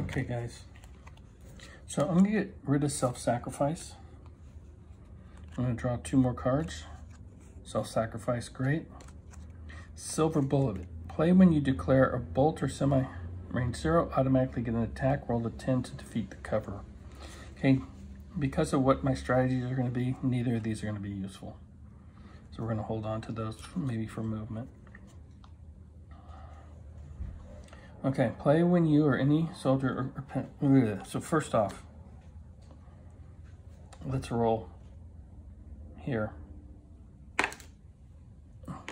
Okay guys, so I'm gonna get rid of self-sacrifice. I'm gonna draw two more cards. Self-sacrifice, great. Silver Bullet. Play when you declare a bolt or semi-range zero, automatically get an attack, roll a 10 to defeat the cover. Okay, because of what my strategies are gonna be, neither of these are gonna be useful. So we're gonna hold on to those maybe for movement. Okay, play when you or any soldier or so first off, let's roll here.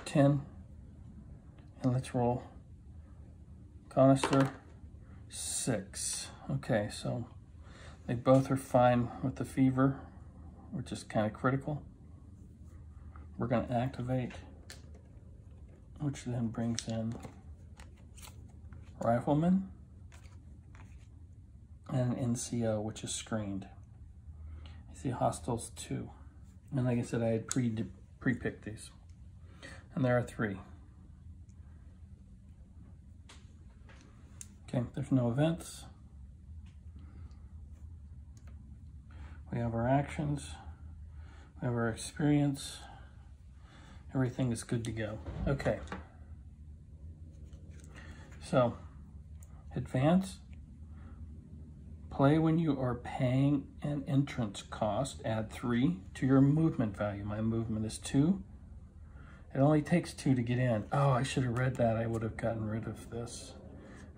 10, and let's roll canister 6. Okay, so they both are fine with the fever, which is kind of critical. We're gonna activate, which then brings in Rifleman and NCO, which is screened. I see hostiles 2, and like I said, I had pre-picked these, and there are 3. Okay, there's no events. We have our actions, we have our experience, everything is good to go. Okay, so advance, play when you are paying an entrance cost, add 3 to your movement value. My movement is 2. It only takes 2 to get in. Oh, I should have read that. I would have gotten rid of this.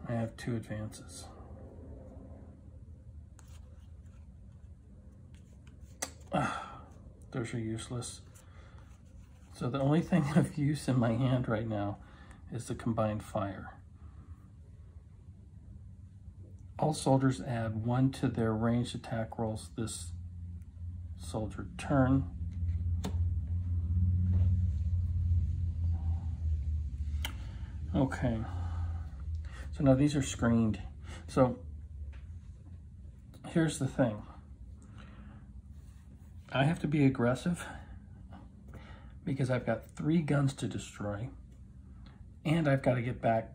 I have 2 advances. Those are useless. So the only thing of use in my hand right now is the combined fire. All soldiers add 1 to their ranged attack rolls this soldier turn. Okay, so now these are screened. So here's the thing. I have to be aggressive because I've got 3 guns to destroy and I've got to get back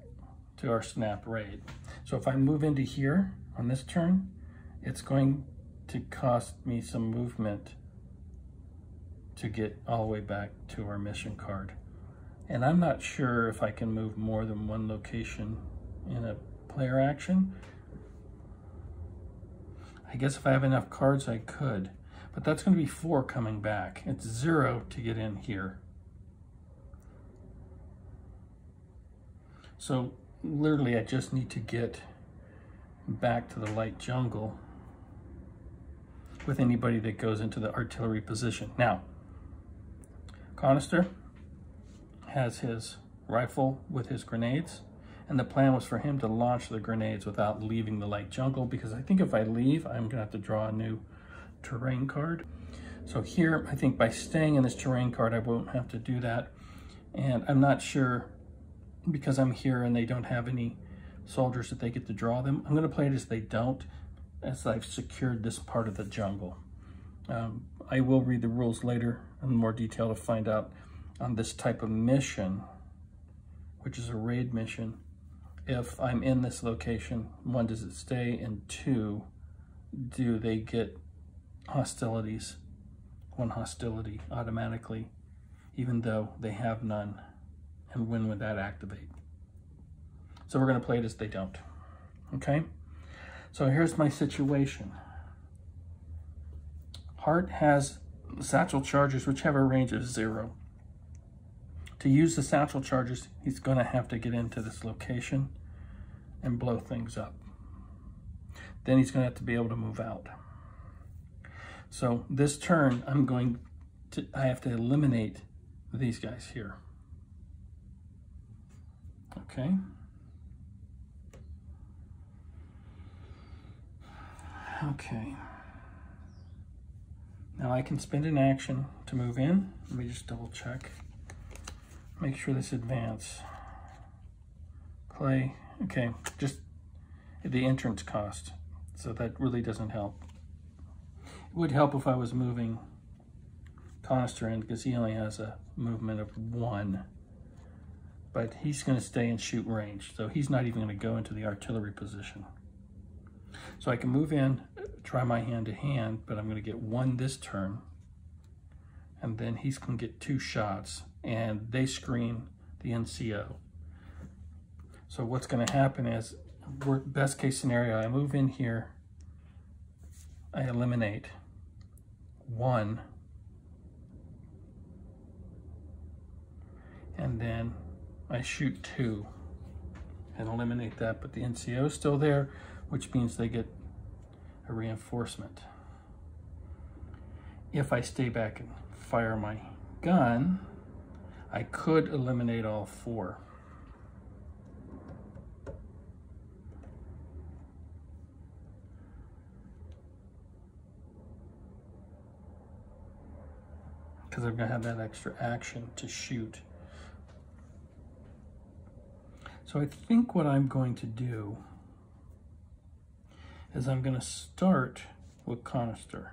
to our snap raid. So if I move into here on this turn, it's going to cost me some movement to get all the way back to our mission card. And I'm not sure if I can move more than 1 location in a player action. I guess if I have enough cards, I could, but that's going to be 4 coming back. It's 0 to get in here. So literally, I just need to get back to the light jungle with anybody that goes into the artillery position. Now, Conister has his rifle with his grenades, and the plan was for him to launch the grenades without leaving the light jungle, because I think if I leave, I'm gonna have to draw a new terrain card. So here, I think by staying in this terrain card, I won't have to do that. And I'm not sure, because I'm here and they don't have any soldiers that they get to draw them, I'm gonna play it as they don't, as I've secured this part of the jungle. I will read the rules later in more detail to find out on this type of mission, which is a raid mission, if I'm in this location, 1, does it stay, and 2, do they get hostilities, 1 hostility automatically, even though they have none. And when would that activate? So we're gonna play it as they don't, okay? So here's my situation. Hart has satchel charges, which have a range of 0. To use the satchel charges, he's gonna have to get into this location and blow things up. Then he's gonna have to be able to move out. So this turn, I have to eliminate these guys here. Okay. Okay. Now I can spend an action to move in. Let me just double check. Make sure this advance. Play. Okay, just the entrance cost. So that really doesn't help. It would help if I was moving Conister in, because he only has a movement of 1. But he's going to stay in shoot range, so he's not even going to go into the artillery position. So I can move in, try my hand to hand, but I'm going to get one this turn. And then he's going to get two shots, and they screen the NCO. So what's going to happen is, best case scenario, I move in here, I eliminate one, and then I shoot two and eliminate that, but the NCO is still there, which means they get a reinforcement. If I stay back and fire my gun, I could eliminate all four. Because I'm going to have that extra action to shoot. So I think what I'm going to do is I'm going to start with Conister.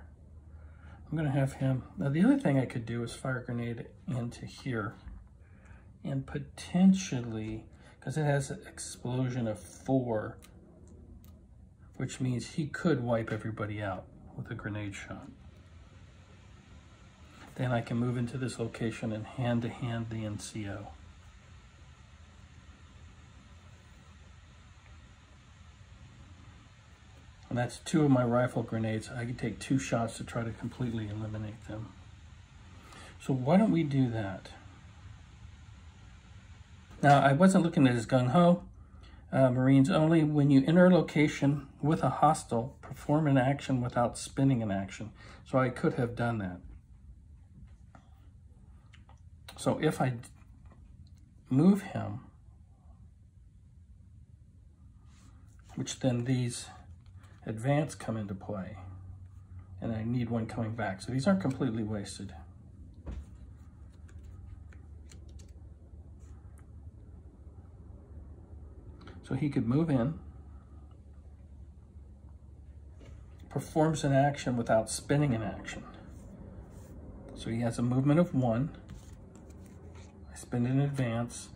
I'm going to have him. Now the other thing I could do is fire a grenade into here. And potentially, because it has an explosion of four, which means he could wipe everybody out with a grenade shot. Then I can move into this location and hand to hand the NCO. And that's two of my rifle grenades. I can take two shots to try to completely eliminate them. So why don't we do that? Now, I wasn't looking at his gung-ho. Marines only. When you enter a location with a hostile, perform an action without spinning an action. So I could have done that. So if I move him, which then these advance come into play, and I need one coming back. So these aren't completely wasted. So he could move in, performs an action without spinning an action. So he has a movement of one, I spin in advance,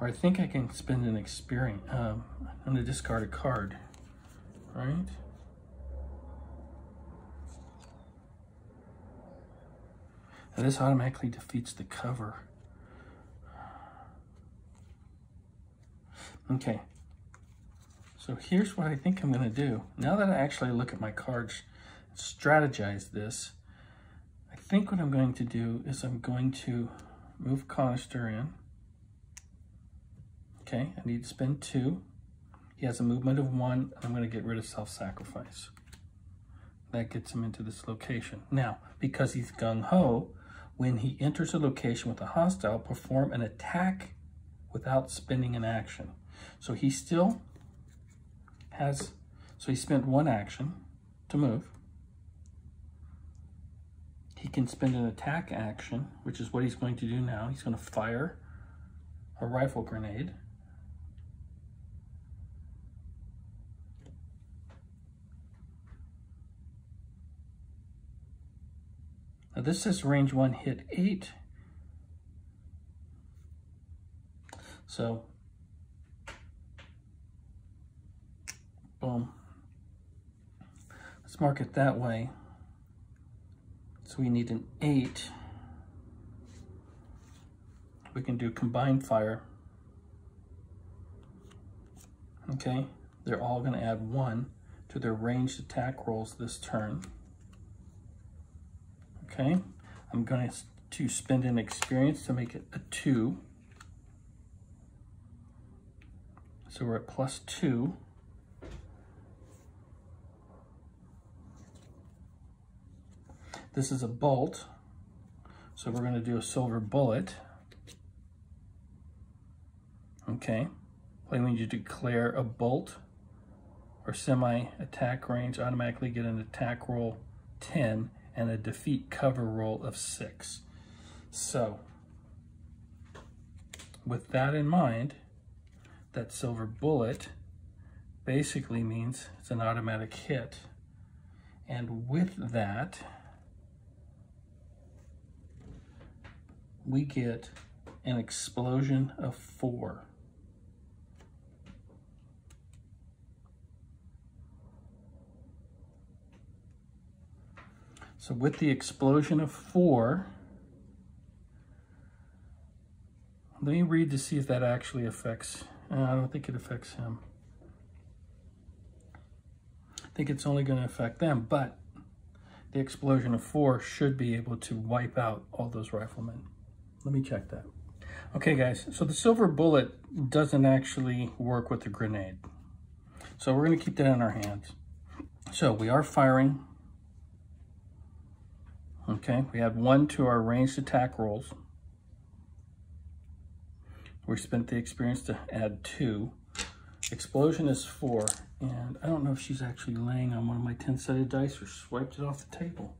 or I think I can spend an experience. I'm gonna discard a card, right? And this automatically defeats the cover. Okay, so here's what I think I'm gonna do. Now that I actually look at my cards, strategize this, I think what I'm going to do is I'm going to move Conister in. Okay, I need to spend two. He has a movement of one. I'm going to get rid of self-sacrifice. That gets him into this location. Now, because he's gung-ho, when he enters a location with a hostile, perform an attack without spending an action. So he still has, so he spent one action to move. He can spend an attack action, which is what he's going to do now. He's going to fire a rifle grenade. Now this is range 1 hit 8. So, boom. Let's mark it that way. So we need an 8. We can do combined fire. Okay, they're all going to add one to their ranged attack rolls this turn. Okay, I'm going to spend an experience to make it a 2. So we're at plus 2. This is a bolt, so we're going to do a silver bullet. Okay, when you declare a bolt or semi-attack range, automatically get an attack roll 10 and a defeat cover roll of 6. So, with that in mind, that silver bullet basically means it's an automatic hit. And with that, we get an explosion of 4. So with the explosion of 4, let me read to see if that actually affects. I don't think it affects him. I think it's only going to affect them, but the explosion of 4 should be able to wipe out all those riflemen. Let me check that. Okay, guys, so the silver bullet doesn't actually work with the grenade. So we're going to keep that in our hands. So we are firing. Okay, we add 1 to our ranged attack rolls. We spent the experience to add 2. Explosion is 4, and I don't know if she's actually laying on one of my 10-sided dice or swiped it off the table.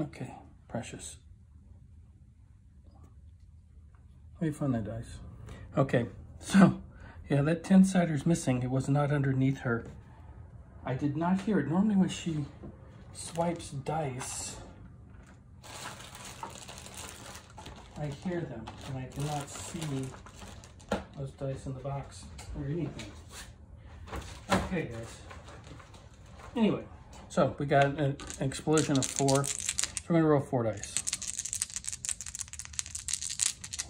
Okay, precious. Where you find that dice? Okay, so yeah, that 10-sider's missing. It was not underneath her. I did not hear it. Normally when she swipes dice, I hear them, and I cannot see those dice in the box or anything. Okay, guys. Anyway, so we got an explosion of 4. So we're going to roll 4 dice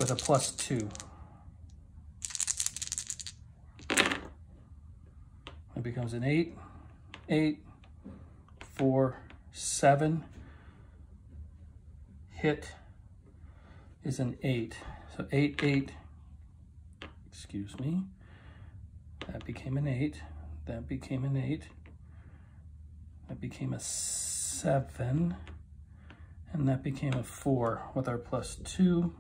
with a +2. It becomes an 8, 4, 7. Hit is an 8. So 8, 8, excuse me. That became an 8. That became an 8. That became a 7. And that became a 4 with our +2.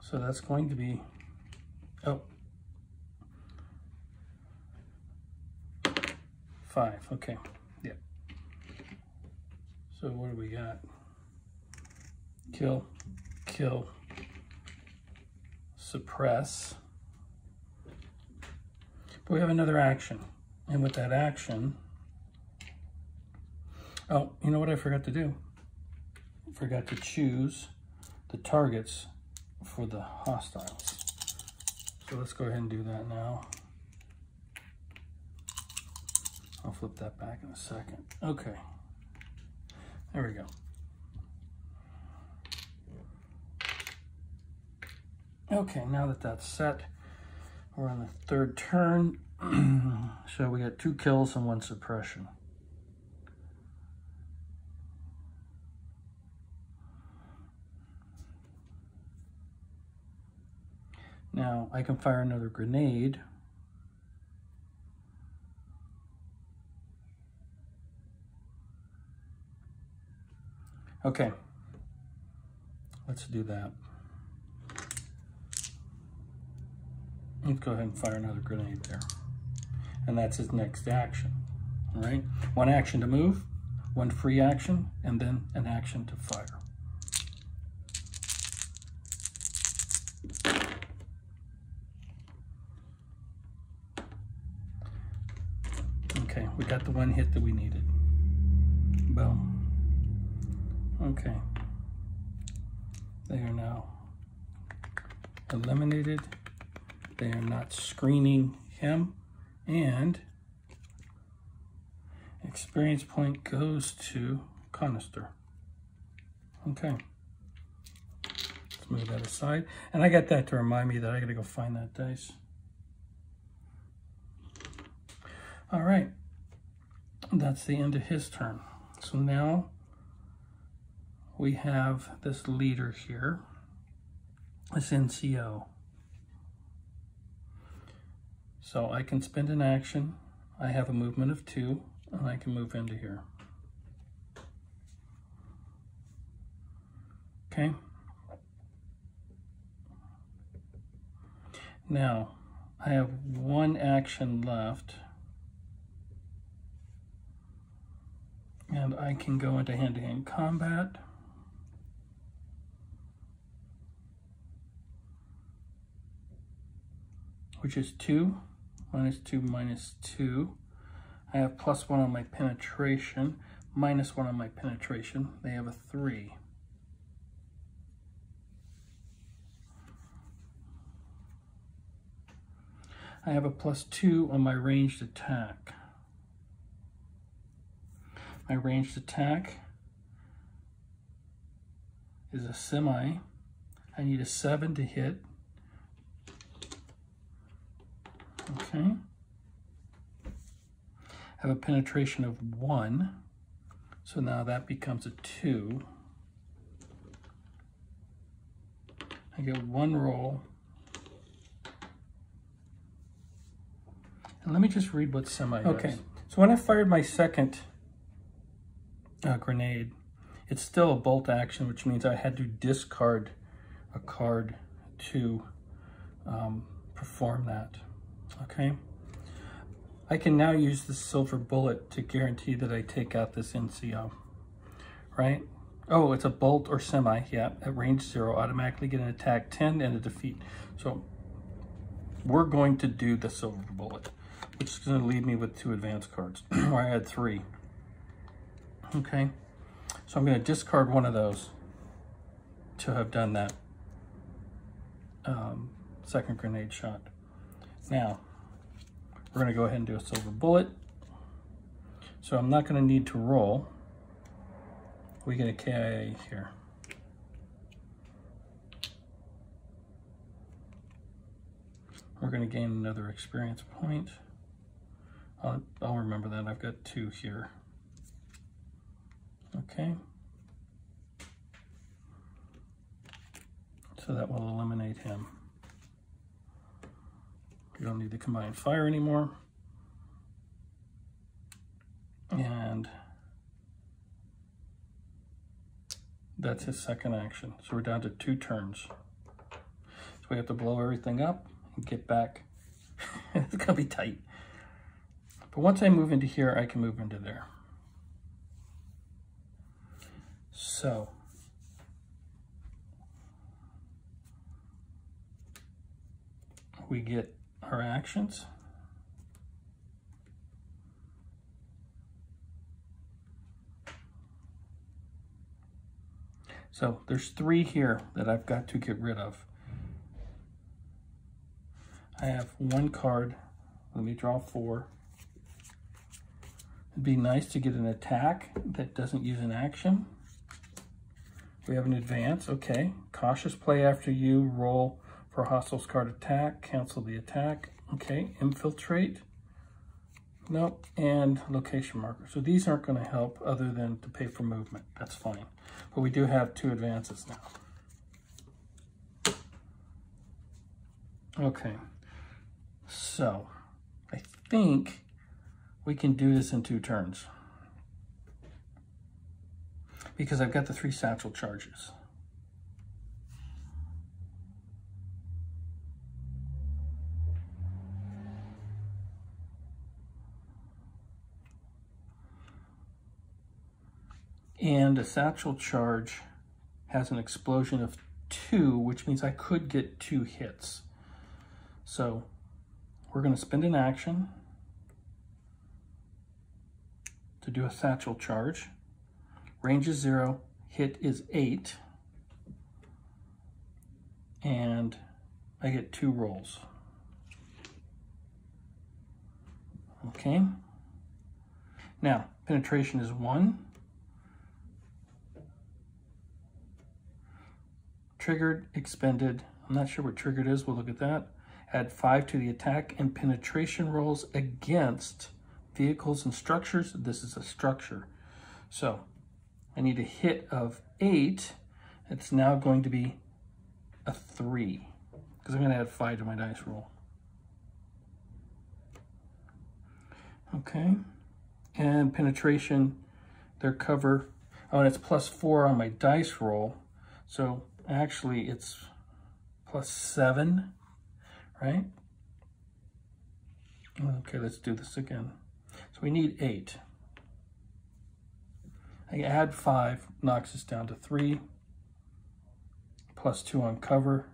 So that's going to be, oh, 5, okay, yeah. So what do we got? Kill, kill, suppress. But we have another action. And with that action, oh, you know what I forgot to do? I forgot to choose the targets for the hostiles. So let's go ahead and do that now. I'll flip that back in a second. Okay, there we go. Okay, now that that's set, we're on the 3rd turn. So we got 2 kills and 1 suppression. Now I can fire another grenade. Okay, let's do that. Let's go ahead and fire another grenade there. And that's his next action, all right? 1 action to move, 1 free action, and then an action to fire. Okay, we got the 1 hit that we needed. Boom. Okay, they are now eliminated. They are not screening him, and experience point goes to Conister. Okay, let's move that aside. And I got that to remind me that I gotta go find that dice. All right, that's the end of his turn. So now we have this leader here, this NCO. So I can spend an action. I have a movement of 2, and I can move into here. Okay. Now, I have 1 action left, and I can go into hand-to-hand combat. Which is 2, minus 2, minus 2. I have plus 1 on my penetration, minus 1 on my penetration. They have a 3. I have a plus 2 on my ranged attack. My ranged attack is a semi. I need a 7 to hit. Okay. I have a penetration of 1. So now that becomes a 2. I get 1 roll. And let me just read what semi does. Okay. So when I fired my second grenade, it's still a bolt action, which means I had to discard a card to perform that. Okay. I can now use the silver bullet to guarantee that I take out this NCO, right? Oh, it's a bolt or semi, yeah, at range 0, automatically get an attack 10 and a defeat. So we're going to do the silver bullet, which is going to leave me with 2 advanced cards, or I had 3. Okay, so I'm going to discard one of those to have done that second grenade shot. Now, we're going to go ahead and do a silver bullet. So I'm not going to need to roll. We get a KIA here. We're going to gain another experience point. I'll remember that. I've got 2 here. Okay. So that will eliminate him. You don't need the combined fire anymore. And that's his second action. So we're down to 2 turns. So we have to blow everything up and get back. It's gonna be tight. But once I move into here, I can move into there. So we get our actions. So there's 3 here that I've got to get rid of. I have 1 card. Let me draw 4. It'd be nice to get an attack that doesn't use an action. We have an advance. Okay. Cautious play after you. Roll for hostile's card attack. Cancel the attack. Okay. Infiltrate. Nope. And location marker. So these aren't going to help other than to pay for movement. That's fine. But we do have 2 advances now. Okay. So I think we can do this in 2 turns, because I've got the 3 satchel charges. And a satchel charge has an explosion of 2, which means I could get 2 hits. So we're going to spend an action to do a satchel charge. Range is 0, hit is 8, and I get 2 rolls. Okay. Now, penetration is 1. Triggered, expended. I'm not sure what triggered is. We'll look at that. Add 5 to the attack and penetration rolls against vehicles and structures. This is a structure. So I need a hit of 8. It's now going to be a 3, because I'm going to add 5 to my dice roll. Okay. And penetration, their cover. Oh, and it's plus 4 on my dice roll. So actually it's plus 7, right? Okay, let's do this again. So we need 8. I add 5, knocks us down to 3, plus 2 on cover,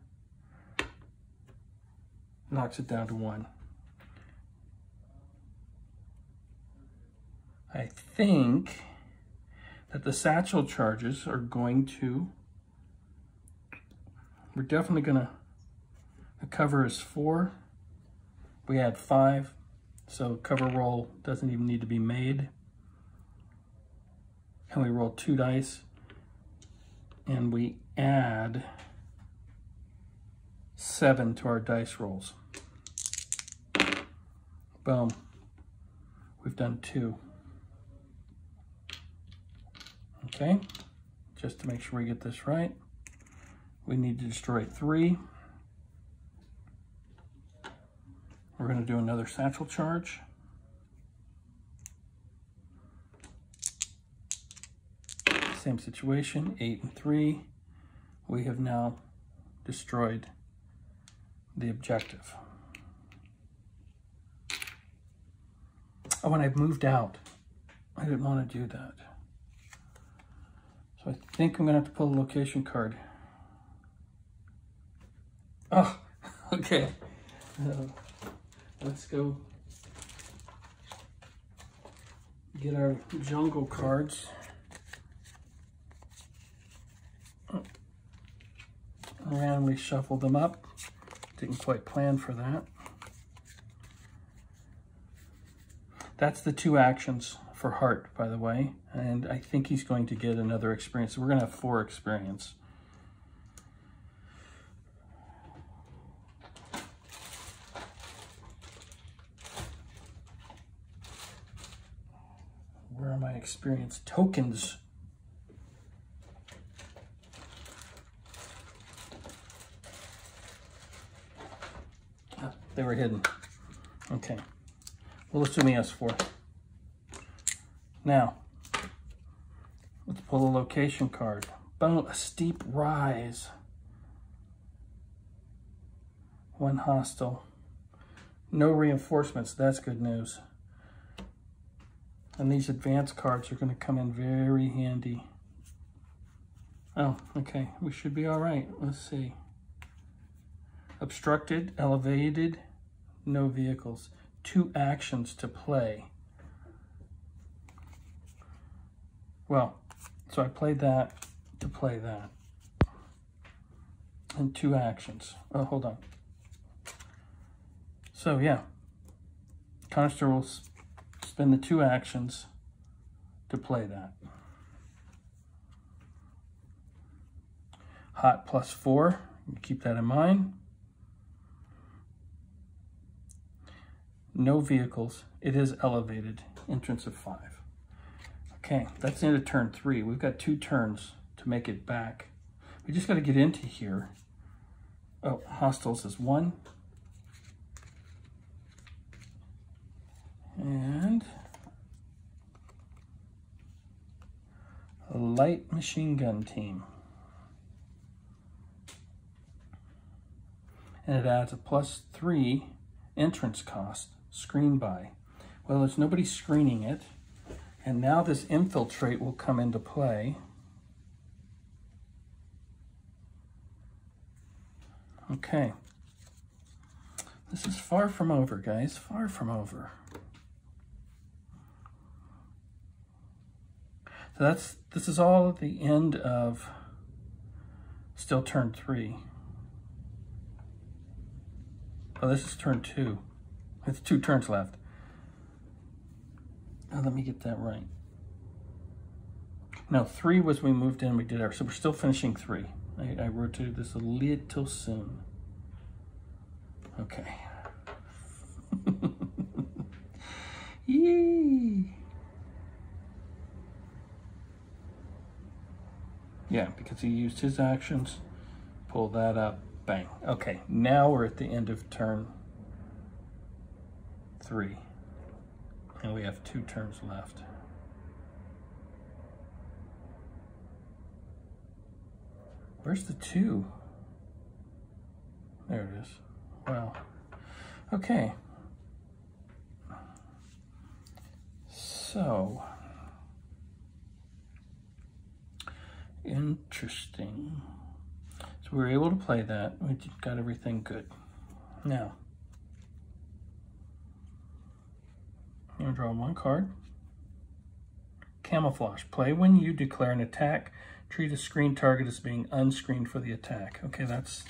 knocks it down to 1. I think that the satchel charges are going to, we're definitely gonna, the cover is 4. We had 5, so cover roll doesn't even need to be made. And we roll 2 dice and we add 7 to our dice rolls. Boom, we've done 2. Okay, just to make sure we get this right, we need to destroy 3. We're going to do another satchel charge. Same situation, 8 and 3. We have now destroyed the objective. Oh, and I've moved out. I didn't want to do that. So I think I'm going to have to pull a location card. Oh, okay. Let's go get our jungle cards. Randomly shuffled them up. Didn't quite plan for that. That's the 2 actions for Hart, by the way. And I think he's going to get another experience. We're going to have 4 experience. Where are my experience tokens? Ah, they were hidden. Okay. We'll assume he has 4. Now, let's pull a location card. Boom, a steep rise. 1 hostile. No reinforcements, that's good news. And these advanced cards are going to come in very handy. Oh, okay. We should be all right. Let's see. Obstructed, elevated, no vehicles. 2 actions to play. Well, so I played that to play that. And 2 actions. Oh, hold on. So, yeah. Constables. Spend the 2 actions to play that. Hot plus 4, keep that in mind. No vehicles, it is elevated, entrance of 5. Okay, that's the end of turn 3. We've got 2 turns to make it back. We just gotta get into here. Oh, hostiles is 1. And a light machine gun team. And it adds a +3 entrance cost, screen by. Well, there's nobody screening it. And now this infiltrate will come into play. Okay. This is far from over, guys, far from over. So this is all at the end of still turn 3. Oh, this is turn 2. It's 2 turns left. Oh, let me get that right. No, 3 was we moved in, we did our, so we're still finishing 3. I rotated this a little soon. Okay. Yay! Yeah, because he used his actions. Pull that up, bang. Okay, now we're at the end of turn 3. And we have 2 turns left. Where's the 2? There it is. Wow. Okay. So. Interesting. So we were able to play that. We got everything good. Now, I'm going to draw 1 card. Camouflage. Play when you declare an attack. Treat a screened target as being unscreened for the attack. Okay, that's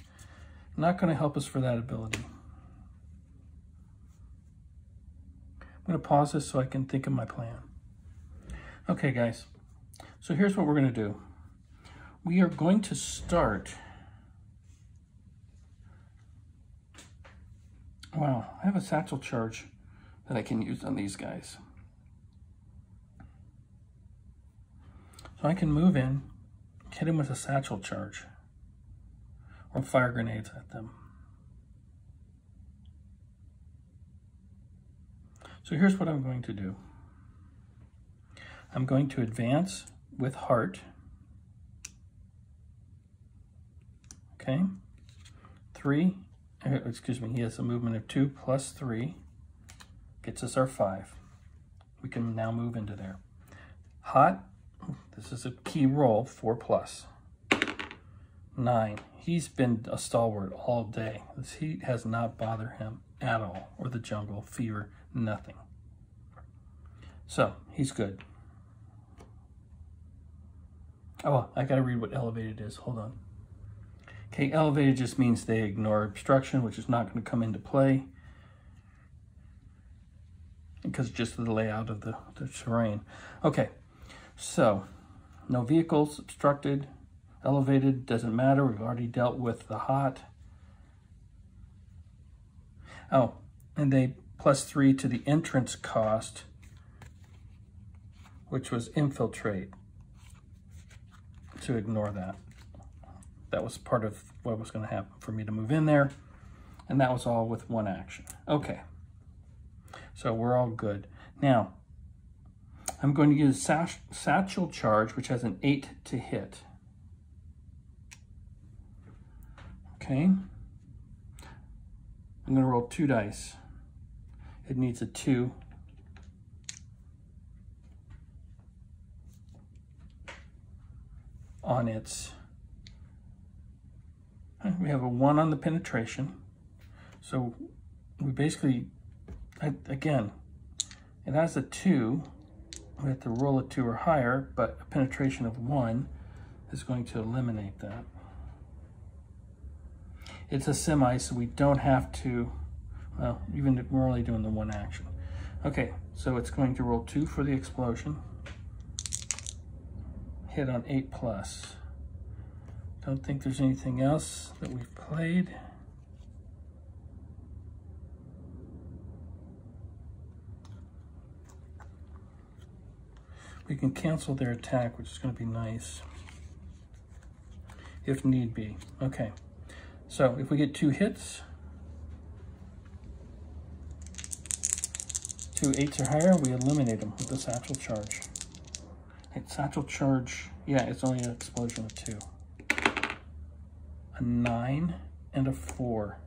not going to help us for that ability. I'm going to pause this so I can think of my plan. Okay, guys. So here's what we're going to do. We are going to start... Wow, I have a satchel charge that I can use on these guys. So I can move in, hit him with a satchel charge, or fire grenades at them. So here's what I'm going to do. I'm going to advance with heart. Okay, he has a movement of 2 plus 3, gets us our 5. We can now move into there. Hot. This is a key roll, 4+. 9. He's been a stalwart all day. This heat has not bothered him at all, or the jungle, fever, nothing. So, he's good. Oh, I gotta read what elevated is, hold on. Okay, elevated just means they ignore obstruction, which is not gonna come into play because just the layout of the terrain. Okay. So, no vehicles, obstructed, elevated, doesn't matter. We've already dealt with the hot. Oh, and they +3 to the entrance cost, which was infiltrate, to ignore that. That was part of what was going to happen for me to move in there. And that was all with one action. Okay. So we're all good. Now, I'm going to use satchel charge, which has an 8 to hit. Okay. I'm going to roll 2 dice. It needs a 2. On its... We have a 1 on the penetration. So we basically, again, it has a 2. We have to roll a 2 or higher, but a penetration of 1 is going to eliminate that. It's a semi, so we don't have to, well, even if we're only doing the one action. Okay, so it's going to roll 2 for the explosion. Hit on 8+. Don't think there's anything else that we've played. We can cancel their attack, which is going to be nice, if need be. Okay, so if we get 2 hits, 2 8s or higher, we eliminate them with the satchel charge. It's satchel charge, yeah, it's only an explosion of 2. A 9 and a 4.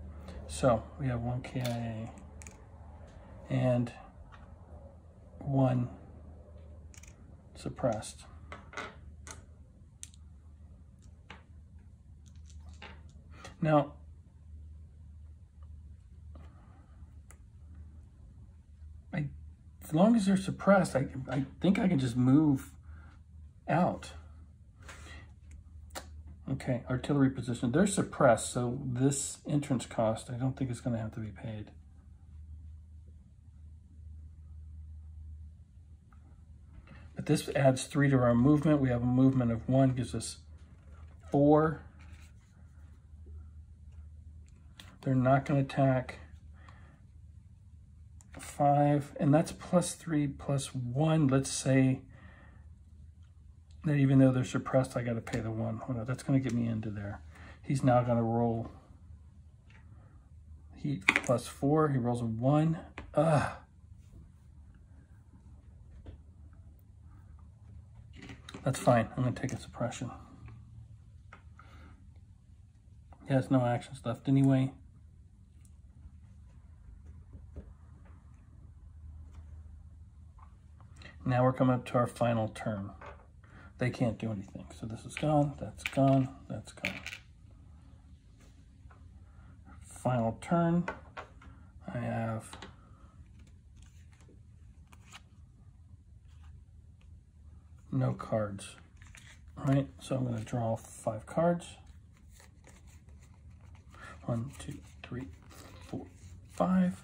So we have 1 KIA and 1 suppressed. Now, as long as they're suppressed, I think I can just move out. Okay, artillery position. They're suppressed, so this entrance cost, I don't think it's going to have to be paid. But this adds 3 to our movement. We have a movement of 1, gives us 4. They're not going to attack. 5, and that's +3 plus 1. Let's say that even though they're suppressed, I got to pay the 1. Hold on, that's going to get me into there. He's now going to roll heat +4. He rolls a 1. Ugh. That's fine. I'm going to take a suppression. He has no actions left anyway. Now we're coming up to our final turn. They can't do anything. So this is gone. That's gone. That's gone. Final turn. I have... no cards. Right, so I'm going to draw 5 cards. 1, 2, 3, 4, 5.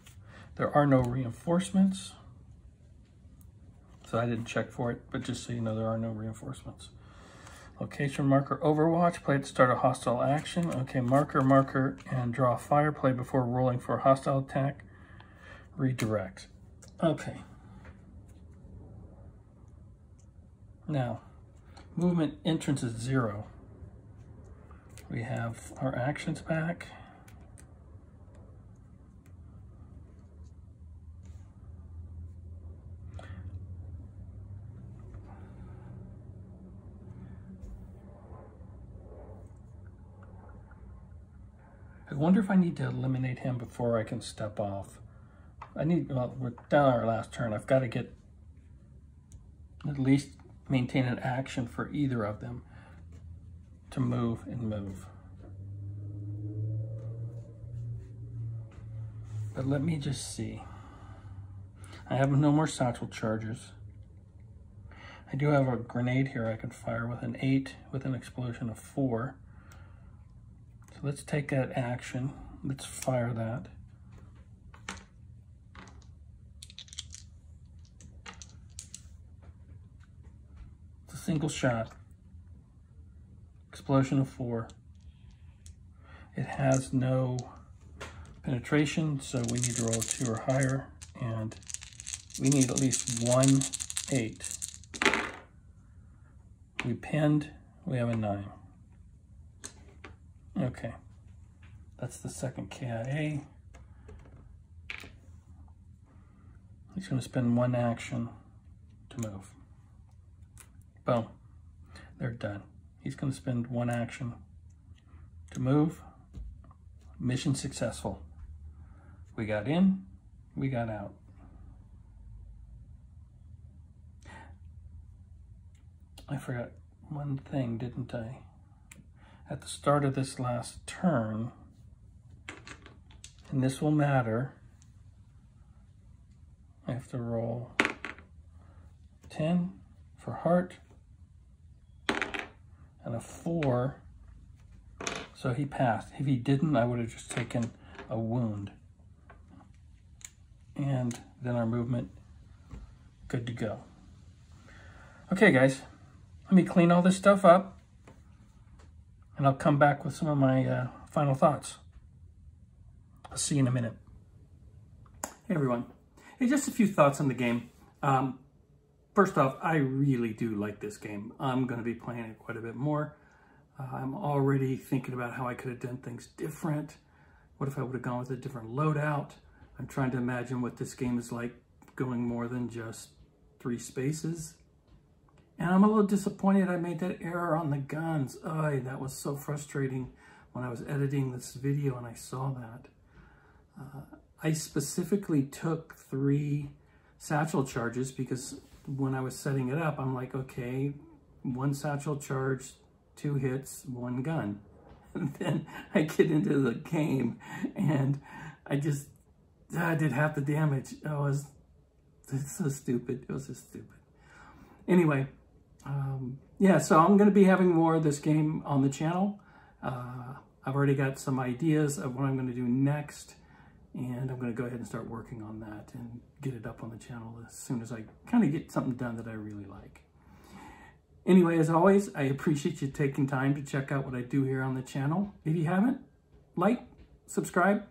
There are no reinforcements. So I didn't check for it, but just so you know, there are no reinforcements. Location marker overwatch, play to start a hostile action. Okay, marker, and draw fire, play before rolling for a hostile attack. Redirect. Okay. Now, movement entrance is 0. We have our actions back. I wonder if I need to eliminate him before I can step off. Well, we're down our last turn. I've got to get at least maintain an action for either of them to move and move. But let me just see. I have no more satchel charges. I do have a grenade here I can fire with an 8 with an explosion of 4. So let's take that action. Let's fire that. It's a single shot. Explosion of 4. It has no penetration, so we need to roll a 2 or higher, and we need at least 1 8. We pinned, we have a 9. Okay, that's the second KIA. He's going to spend 1 action to move. Boom, they're done. He's going to spend 1 action to move. Mission successful. We got in, we got out. I forgot one thing, didn't I? At the start of this last turn, and this will matter, I have to roll 10 for heart and a 4, so he passed. If he didn't, I would have just taken a wound. And then our movement, good to go. Okay guys, let me clean all this stuff up, and I'll come back with some of my final thoughts. I'll see you in a minute. Hey everyone. Hey, just a few thoughts on the game. First off, I really do like this game. I'm gonna be playing it quite a bit more. I'm already thinking about how I could have done things different. What if I would have gone with a different loadout? I'm trying to imagine what this game is like going more than just 3 spaces. And I'm a little disappointed I made that error on the guns. Oh, that was so frustrating when I was editing this video and I saw that. I specifically took 3 satchel charges because when I was setting it up, I'm like, okay, 1 satchel charge, 2 hits, 1 gun. And then I get into the game and I did half the damage. It's so stupid. It was so stupid. Anyway. Yeah, so I'm going to be having more of this game on the channel. I've already got some ideas of what I'm going to do next, and I'm going to go ahead and start working on that and get it up on the channel as soon as I kind of get something done that I really like. Anyway, as always, I appreciate you taking time to check out what I do here on the channel. If you haven't, like, subscribe,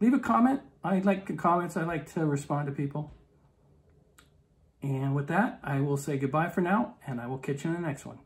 leave a comment. I like the comments. I like to respond to people. And with that, I will say goodbye for now, and I will catch you in the next one.